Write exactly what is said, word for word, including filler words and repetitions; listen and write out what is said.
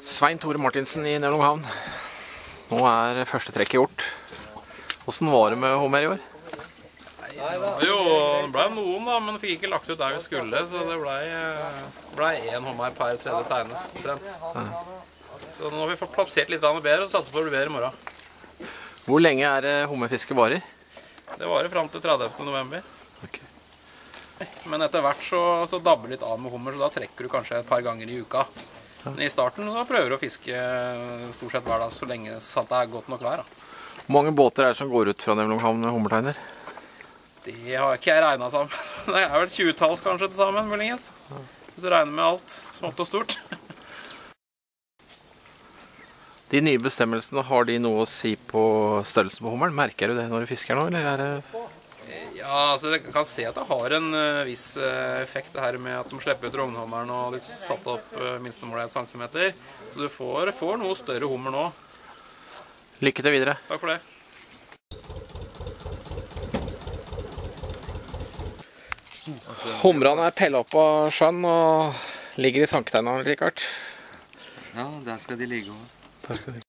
Svein Tore Marthinsen i Nevlunghavn. Nå er første trekket gjort. Hvordan var det med Homer i år? Jo, det ble noen da, men fikk ikke lagt ut der vi skulle, så det ble, ble en Homer per tredje tegne, omtrent. Ja. Så nå har vi fått plassert litt bedre og satser på å bli bedre i morgen. Hvor lenge er det hummerfiske varer? Det varer frem til tredivte november. Okay. Men etter hvert så, så dabber litt av med hummer, så da trekker du kanskje et par ganger i uka. Men i starten så prøver du å fiske stort sett hver dag, så lenge sant det er godt nok vær. Hvor mange båter er det som går ut fra Nevlunghavn med hummertegner? Det har ikke jeg regnet sammen. Det er vel tjue-talls kanskje til sammen, muligens. Hvis du regner med alt, smått og stort. De nye bestemmelsene, har de noe å si på størrelsen på hummeren? Merker du det når du fisker nå, eller er det... Ja, altså jeg kan se at det har en uh, viss uh, effekt det her med at de slipper ut rognhummeren og de satt opp uh, minstemålet et centimeter. Så du får, får noe større hummer nå. Lykke til videre. Takk for det. Humrene er pellet opp av sjøen og ligger i sanketegnene, Rikard. Ja, der skal de ligge over. Takk skal du ha.